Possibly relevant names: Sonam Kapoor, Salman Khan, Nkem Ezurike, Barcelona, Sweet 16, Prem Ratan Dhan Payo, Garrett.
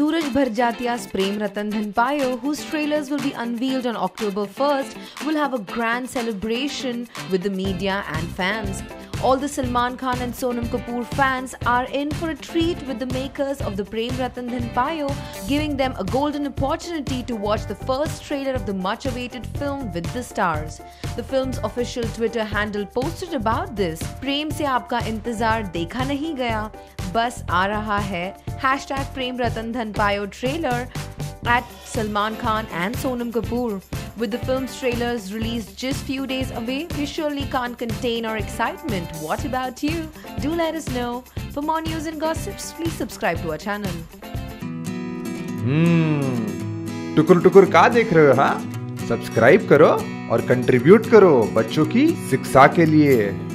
Sooraj Barjatya's Prem Ratan Dhan Payo, whose trailers will be unveiled on October 1st, will have a grand celebration with the media and fans. All the Salman Khan and Sonam Kapoor fans are in for a treat with the makers of the Prem Ratan Dhan Payo, giving them a golden opportunity to watch the first trailer of the much-awaited film with the stars. The film's official Twitter handle posted about this. Prem se aapka intezar dekha nahi gaya, bas aa raha hai. # Prem Ratan Dhan Payo trailer at Salman Khan and Sonam Kapoor. With the film's trailers released just few days away, we surely can't contain our excitement. What about you? Do let us know. For more news and gossips, please subscribe to our channel. टुकुर-टुकुर का देख रहे हो हाँ? Subscribe करो और contribute करो बच्चों की शिक्षा के लिए.